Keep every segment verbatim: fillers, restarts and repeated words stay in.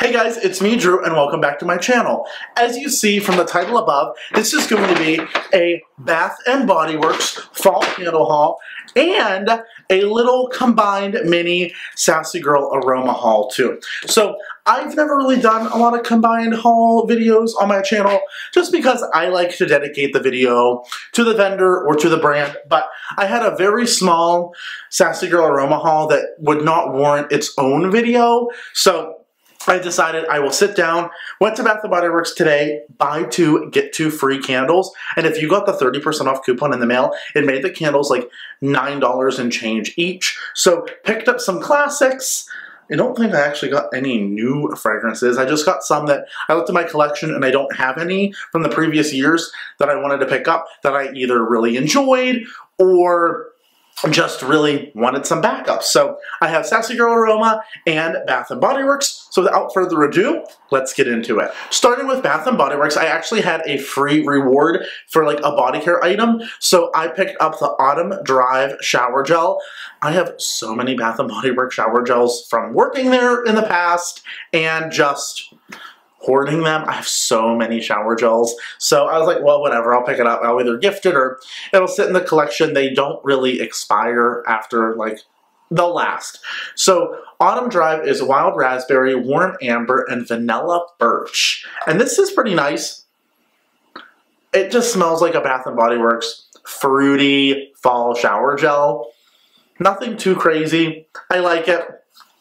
Hey guys, it's me, Drew, and welcome back to my channel. As you see from the title above, this is going to be a Bath and Body Works fall candle haul and a little combined mini Sassy Girl Aroma haul too. So I've never really done a lot of combined haul videos on my channel just because I like to dedicate the video to the vendor or to the brand, but I had a very small Sassy Girl Aroma haul that would not warrant its own video, so I decided I will sit down, went to Bath and Body Works today, buy two, get two free candles, and if you got the thirty percent off coupon in the mail, it made the candles like nine dollars and change each. So picked up some classics. I don't think I actually got any new fragrances. I just got some that I looked at my collection and I don't have any from the previous years that I wanted to pick up that I either really enjoyed or just really wanted some backup. So I have Sassy Girl Aroma and Bath and Body Works. So without further ado, let's get into it. Starting with Bath and Body Works, I actually had a free reward for like a body care item. So I picked up the Autumn Drive shower gel. I have so many Bath and Body Works shower gels from working there in the past and just hoarding them. I have so many shower gels. So I was like, well, whatever, I'll pick it up. I'll either gift it or it'll sit in the collection. They don't really expire after, like, they'll last. So Autumn Drive is wild raspberry, warm amber, and vanilla birch. And this is pretty nice. It just smells like a Bath and Body Works fruity fall shower gel. Nothing too crazy. I like it.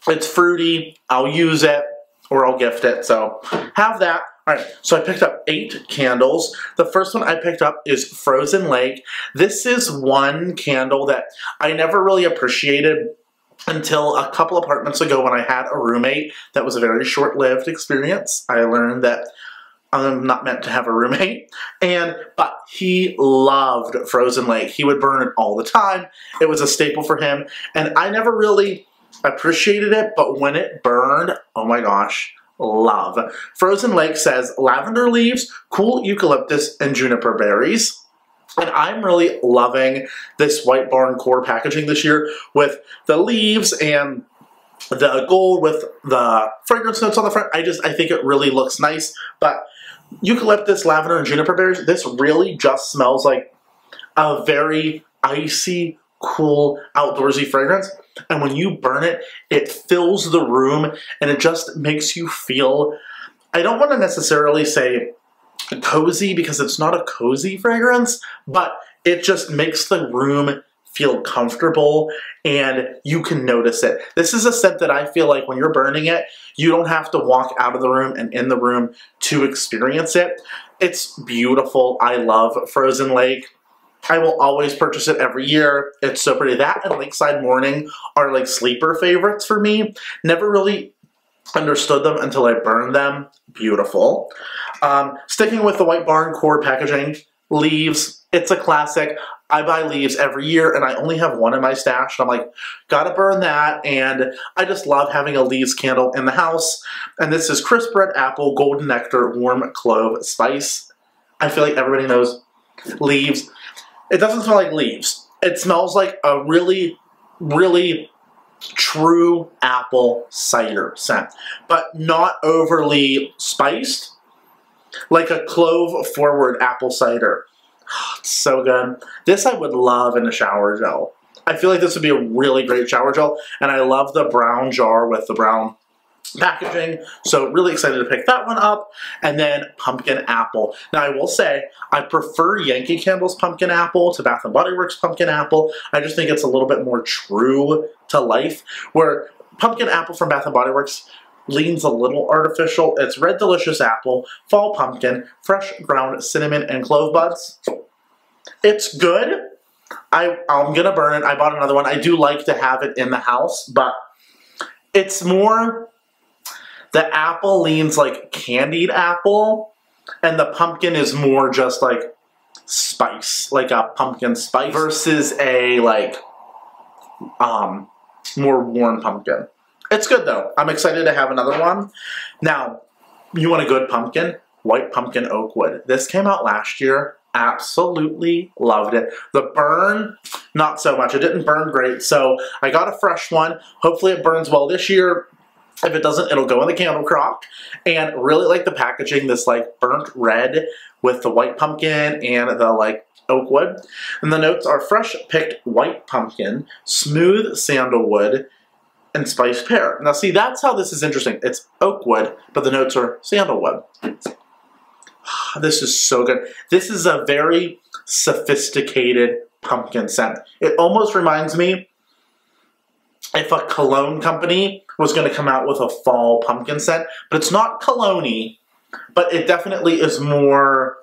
It's fruity. I'll use it, or I'll gift it, so have that. All right, so I picked up eight candles. The first one I picked up is Frozen Lake. This is one candle that I never really appreciated until a couple apartments ago when I had a roommate. That was a very short-lived experience. I learned that I'm not meant to have a roommate, and but he loved Frozen Lake. He would burn it all the time. It was a staple for him, and I never really appreciated it, but when it burned, oh my gosh, love. Frozen Lake says lavender leaves, cool eucalyptus, and juniper berries. And I'm really loving this White Barn Core packaging this year with the leaves and the gold with the fragrance notes on the front. I just, I think it really looks nice. But eucalyptus, lavender, and juniper berries, this really just smells like a very icy, cool, outdoorsy fragrance. And when you burn it, it fills the room and it just makes you feel, I don't want to necessarily say cozy because it's not a cozy fragrance, but it just makes the room feel comfortable and you can notice it. This is a scent that I feel like when you're burning it, you don't have to walk out of the room and in the room to experience it. It's beautiful. I love Frozen Lake. I will always purchase it every year. It's so pretty. That and Lakeside Morning are like sleeper favorites for me. Never really understood them until I burned them. Beautiful. Um, sticking with the White Barn Core packaging, leaves. It's a classic. I buy leaves every year and I only have one in my stash. And I'm like, gotta burn that. And I just love having a leaves candle in the house. And this is crisp red apple, golden nectar, warm clove, spice. I feel like everybody knows leaves. It doesn't smell like leaves. It smells like a really, really true apple cider scent, but not overly spiced, like a clove-forward apple cider. Oh, it's so good. This I would love in a shower gel. I feel like this would be a really great shower gel, and I love the brown jar with the brown packaging, so really excited to pick that one up. And then Pumpkin Apple. Now I will say, I prefer Yankee Candle's Pumpkin Apple to Bath and Body Works Pumpkin Apple. I just think it's a little bit more true to life, where Pumpkin Apple from Bath and Body Works leans a little artificial. It's red delicious apple, fall pumpkin, fresh ground cinnamon, and clove buds. It's good. I, I'm gonna burn it. I bought another one. I do like to have it in the house, but it's more, the apple leans like candied apple, and the pumpkin is more just like spice, like a pumpkin spice versus a like um, more warm pumpkin. It's good though. I'm excited to have another one. Now, you want a good pumpkin? White Pumpkin Oak Wood. This came out last year. Absolutely loved it. The burn, not so much. It didn't burn great, so I got a fresh one. Hopefully it burns well this year. If it doesn't, it'll go in the candle crock. And really like the packaging, this like burnt red with the white pumpkin and the like oak wood. And the notes are fresh picked white pumpkin, smooth sandalwood, and spiced pear. Now see, that's how this is interesting. It's oak wood, but the notes are sandalwood. This is so good. This is a very sophisticated pumpkin scent. It almost reminds me if a cologne company was going to come out with a fall pumpkin scent, but it's not cologne-y, but it definitely is more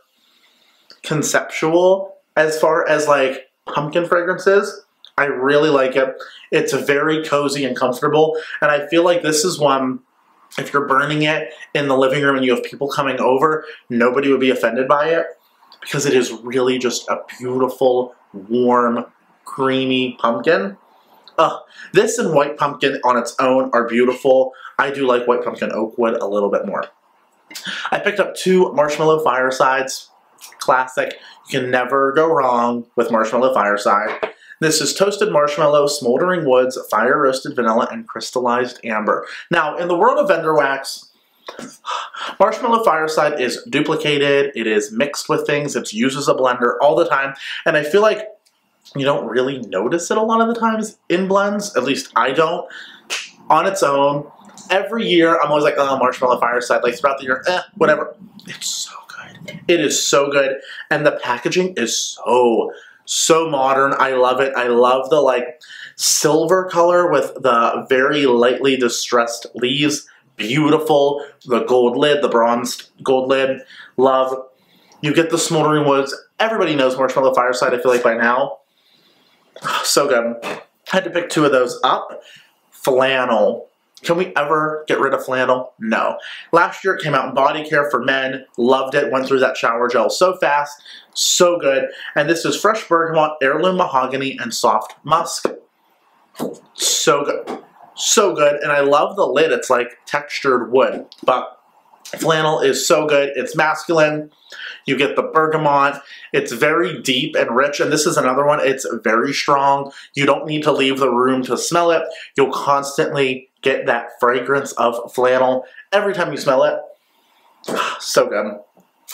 conceptual as far as like pumpkin fragrances. I really like it. It's very cozy and comfortable, and I feel like this is one, if you're burning it in the living room and you have people coming over, nobody would be offended by it, because it is really just a beautiful, warm, creamy pumpkin. Uh, this and white pumpkin on its own are beautiful. I do like white pumpkin oak wood a little bit more. I picked up two Marshmallow Firesides. Classic. You can never go wrong with Marshmallow Fireside. This is toasted marshmallow, smoldering woods, fire roasted vanilla, and crystallized amber. Now, in the world of vendor wax, Marshmallow Fireside is duplicated. It is mixed with things. It's used as a blender all the time. And I feel like you don't really notice it a lot of the times in blends. At least I don't. On its own, every year I'm always like, oh, Marshmallow Fireside. Like throughout the year, eh, whatever. It's so good. It is so good. And the packaging is so So modern. I love it. I love the like silver color with the very lightly distressed leaves. Beautiful. The gold lid, the bronzed gold lid. Love. You get the smoldering woods. Everybody knows Marshmallow Fireside, I feel like, by now. So good. I had to pick two of those up. Flannel. Can we ever get rid of flannel? No. Last year it came out in body care for men. Loved it. Went through that shower gel so fast. So good. And this is fresh bergamot, heirloom mahogany, and soft musk. So good. So good. And I love the lid. It's like textured wood. But flannel is so good. It's masculine. You get the bergamot. It's very deep and rich. And this is another one. It's very strong. You don't need to leave the room to smell it. You'll constantly get that fragrance of flannel every time you smell it. So good.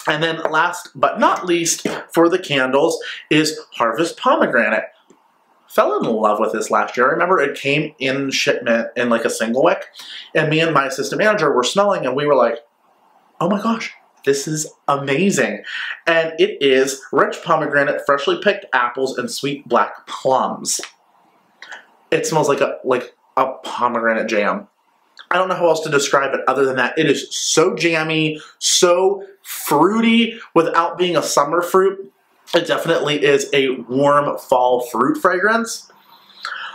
And then last but not least for the candles is Harvest Pomegranate. Fell in love with this last year. I remember it came in shipment in like a single wick, and me and my assistant manager were smelling and we were like, oh my gosh, this is amazing. And it is rich pomegranate, freshly picked apples, and sweet black plums. It smells like a like a pomegranate jam. I don't know how else to describe it other than that. It is so jammy, so fruity without being a summer fruit. It definitely is a warm fall fruit fragrance.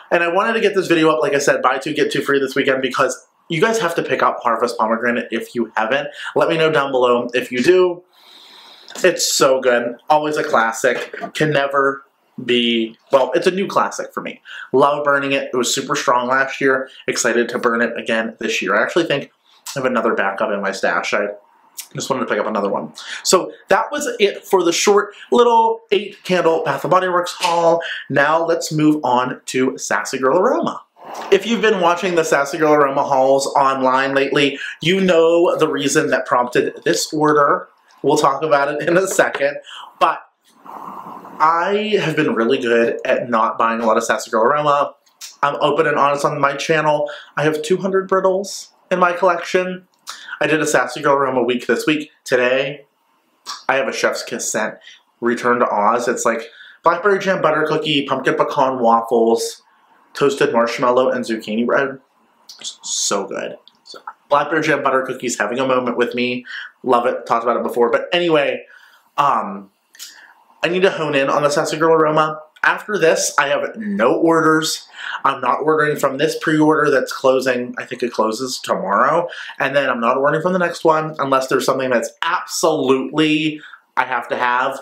And I wanted to get this video up, like I said, buy two, get two free this weekend, because you guys have to pick up Harvest Pomegranate if you haven't. Let me know down below if you do. It's so good. Always a classic. Can never be, well, it's a new classic for me. Love burning it. It was super strong last year. Excited to burn it again this year. I actually think I have another backup in my stash. I just wanted to pick up another one. So that was it for the short little eight candle Bath and Body Works haul. Now let's move on to Sassy Girl Aroma. If you've been watching the Sassy Girl Aroma hauls online lately, you know the reason that prompted this order. We'll talk about it in a second, but I have been really good at not buying a lot of Sassy Girl Aroma. I'm open and honest on my channel. I have two hundred brittles in my collection. I did a Sassy Girl Aroma week this week. Today, I have a Chef's Kiss scent, Return to Oz. It's like blackberry jam butter cookie, pumpkin pecan waffles, toasted marshmallow, and zucchini bread. So good. So, blackberry jam butter cookies having a moment with me. Love it. Talked about it before. But anyway, um, I need to hone in on the Sassy Girl Aroma. After this, I have no orders. I'm not ordering from this pre-order that's closing. I think it closes tomorrow. And then I'm not ordering from the next one unless there's something that's absolutely I have to have.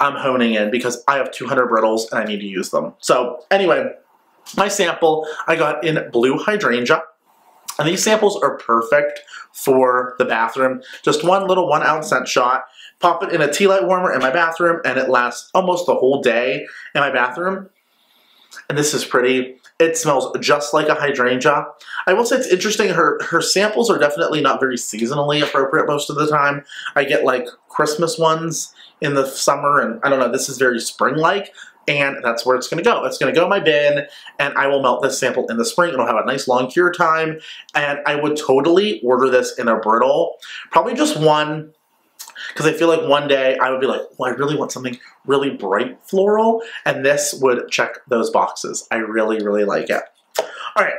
I'm honing in because I have two hundred brittles and I need to use them. So anyway, my sample I got in Blue Hydrangea. And these samples are perfect for the bathroom. Just one little one ounce scent shot. Pop it in a tea light warmer in my bathroom, and it lasts almost the whole day in my bathroom. And this is pretty. It smells just like a hydrangea. I will say it's interesting, her, her samples are definitely not very seasonally appropriate most of the time. I get like Christmas ones in the summer, and I don't know, this is very spring-like, and that's where it's gonna go. It's gonna go in my bin, and I will melt this sample in the spring. It'll have a nice long cure time, and I would totally order this in a brittle. Probably just one, because I feel like one day I would be like, well, I really want something really bright floral, and this would check those boxes. I really, really like it. All right,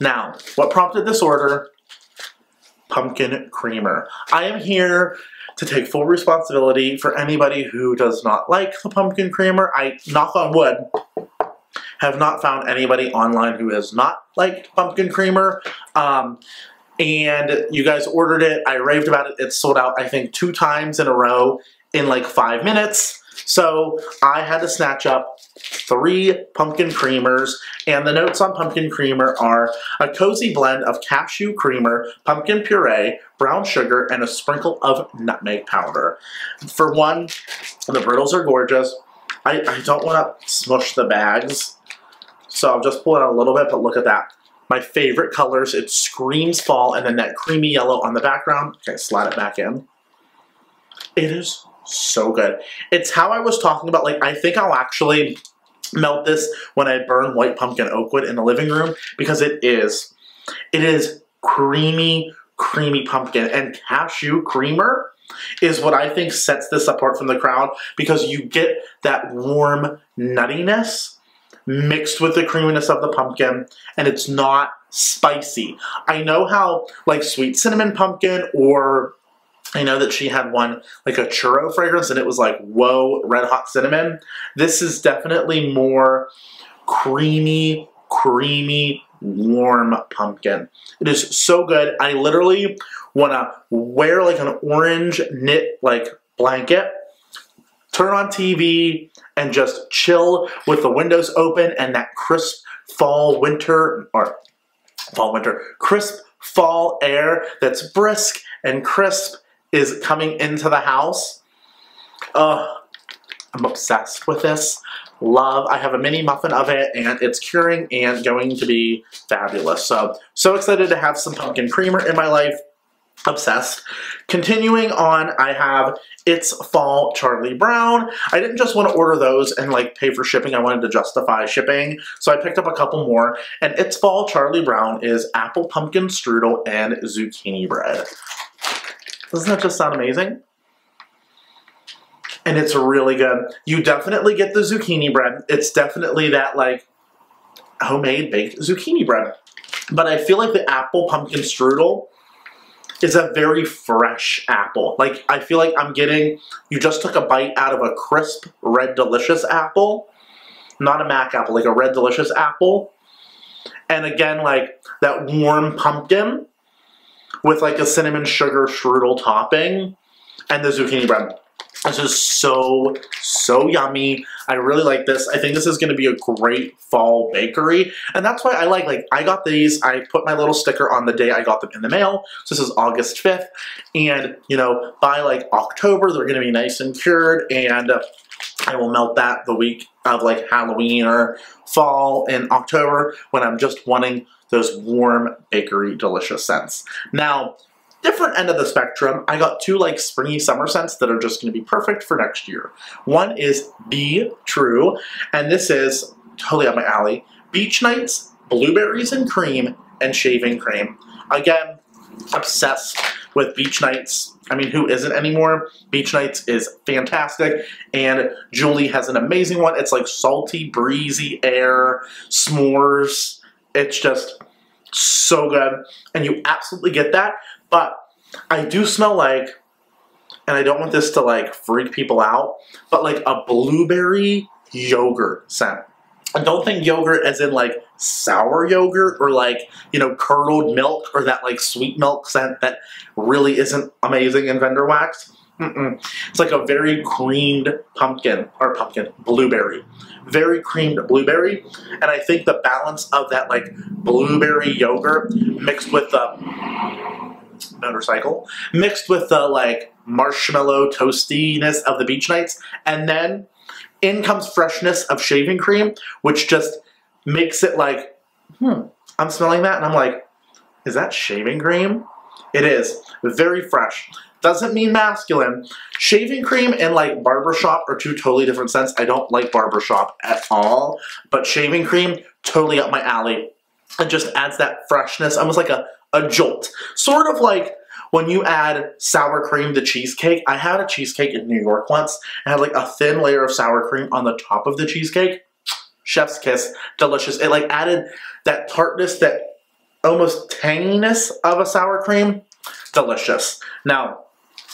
now, what prompted this order? Pumpkin creamer. I am here to take full responsibility for anybody who does not like the pumpkin creamer. I, knock on wood, have not found anybody online who has not liked pumpkin creamer. Um, And you guys ordered it. I raved about it. It sold out, I think, two times in a row in like five minutes. So I had to snatch up three pumpkin creamers. And the notes on pumpkin creamer are a cozy blend of cashew creamer, pumpkin puree, brown sugar, and a sprinkle of nutmeg powder. For one, the brittles are gorgeous. I, I don't want to smush the bags. So I'll just pull it out a little bit, but look at that. My favorite colors, it screams fall, and then that creamy yellow on the background. Okay, slide it back in. It is so good. It's how I was talking about, like, I think I'll actually melt this when I burn White Pumpkin Oak Wood in the living room, because it is, it is creamy, creamy pumpkin, and cashew creamer is what I think sets this apart from the crowd, because you get that warm nuttiness mixed with the creaminess of the pumpkin, and it's not spicy. I know how, like, sweet cinnamon pumpkin, or I know that she had one, like a churro fragrance, and it was like, whoa, red hot cinnamon. This is definitely more creamy, creamy, warm pumpkin. It is so good. I literally want to wear like an orange knit, like, blanket, turn on T V, and just chill with the windows open and that crisp fall winter, or fall winter, crisp fall air that's brisk and crisp is coming into the house. Uh, I'm obsessed with this. Love. I have a mini muffin of it, and it's curing and going to be fabulous. So, so excited to have some pumpkin creamer in my life. Obsessed. Continuing on, I have It's Fall Charlie Brown. I didn't just want to order those and like pay for shipping. I wanted to justify shipping, so I picked up a couple more. And It's Fall Charlie Brown is apple pumpkin strudel and zucchini bread. Doesn't that just sound amazing? And it's really good. You definitely get the zucchini bread. It's definitely that like homemade baked zucchini bread. But I feel like the apple pumpkin strudel is a very fresh apple. Like, I feel like I'm getting, you just took a bite out of a crisp, red delicious apple. Not a Mac apple, like a red delicious apple. And again, like, that warm pumpkin with like a cinnamon sugar strudel topping and the zucchini bread. This is so, so yummy. I really like this. I think this is going to be a great fall bakery. And that's why I like, like, I got these. I put my little sticker on the day I got them in the mail. So this is August fifth. And, you know, by, like, October, they're going to be nice and cured. And I will melt that the week of, like, Halloween or fall in October when I'm just wanting those warm bakery delicious scents. Now, different end of the spectrum, I got two like springy summer scents that are just going to be perfect for next year. One is Be True, and this is totally up my alley. Beach nights, blueberries and cream, and shaving cream. Again, obsessed with beach nights. I mean, who isn't anymore? Beach nights is fantastic, and Julie has an amazing one. It's like salty, breezy air, s'mores. It's just so good, and you absolutely get that. But I do smell like, and I don't want this to like freak people out, but like a blueberry yogurt scent. I don't think yogurt as in like sour yogurt or like, you know, curdled milk or that like sweet milk scent that really isn't amazing in vendor wax. Mm-mm. It's like a very creamed pumpkin, or pumpkin, blueberry. Very creamed blueberry. And I think the balance of that like blueberry yogurt mixed with the motorcycle, mixed with the like marshmallow toastiness of the beach nights, and then in comes freshness of shaving cream, which just makes it like, hmm, I'm smelling that and I'm like, is that shaving cream? It is. Very fresh. Doesn't mean masculine. Shaving cream and like barbershop are two totally different scents. I don't like barbershop at all, but shaving cream, totally up my alley. It just adds that freshness, almost like a, a jolt. Sort of like when you add sour cream to cheesecake. I had a cheesecake in New York once and had like a thin layer of sour cream on the top of the cheesecake. Chef's kiss. Delicious. It like added that tartness, that almost tanginess of a sour cream. Delicious. Now,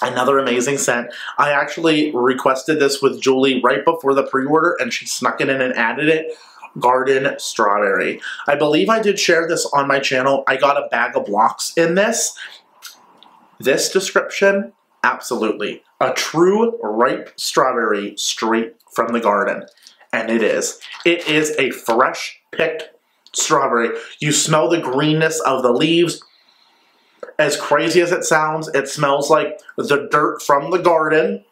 another amazing scent. I actually requested this with Julie right before the pre-order and she snuck it in and added it. Garden Strawberry. I believe I did share this on my channel. I got a bag of blocks in this. This description, absolutely. A true ripe strawberry straight from the garden. And it is. It is a fresh picked strawberry. You smell the greenness of the leaves. As crazy as it sounds, it smells like the dirt from the garden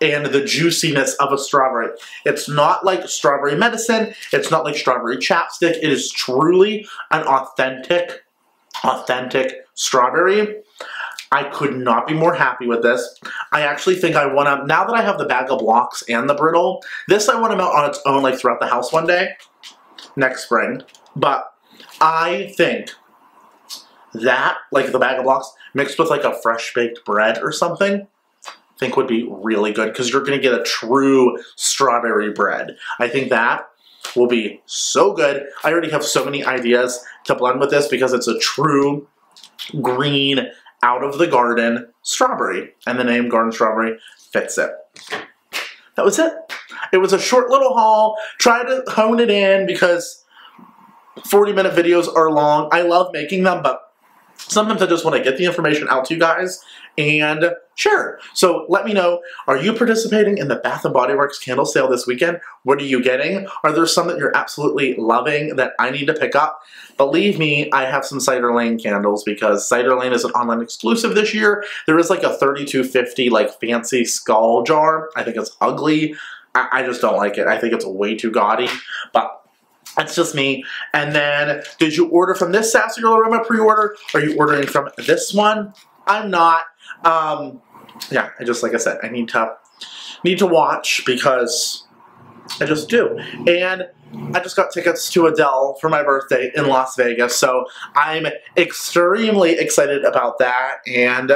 and the juiciness of a strawberry. It's not like strawberry medicine. It's not like strawberry chapstick. It is truly an authentic, authentic strawberry. I could not be more happy with this. I actually think I want to, now that I have the bag of blocks and the brittle, this I want to melt on its own, like throughout the house one day, next spring. But I think that, like the bag of blocks, mixed with like a fresh baked bread or something, I think would be really good because you're going to get a true strawberry bread. I think that will be so good. I already have so many ideas to blend with this because it's a true green, out of the garden strawberry, and the name Garden Strawberry fits it. That was it. It was a short little haul. Try to hone it in because forty minute videos are long. I love making them, but sometimes I just want to get the information out to you guys and share. So let me know, are you participating in the Bath and Body Works candle sale this weekend? What are you getting? Are there some that you're absolutely loving that I need to pick up? Believe me, I have some Cider Lane candles because Cider Lane is an online exclusive this year. There is like a thirty-two fifty like fancy skull jar. I think it's ugly. I, I just don't like it. I think it's way too gaudy, but that's just me. And then, did you order from this Sassy Girl Aroma pre-order? Are you ordering from this one? I'm not. Um, yeah, I just, like I said, I need to need to watch because I just do. And I just got tickets to Adele for my birthday in Las Vegas, so I'm extremely excited about that. And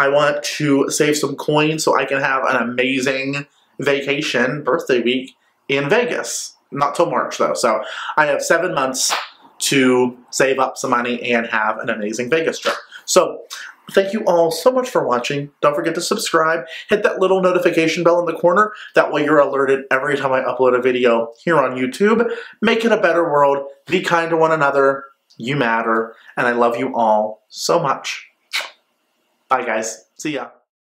I want to save some coins so I can have an amazing vacation birthday week in Vegas. Not till March though, so I have seven months to save up some money and have an amazing Vegas trip. So thank you all so much for watching. Don't forget to subscribe, hit that little notification bell in the corner, that way you're alerted every time I upload a video here on YouTube. Make it a better world, be kind to one another, you matter, and I love you all so much. Bye guys, see ya.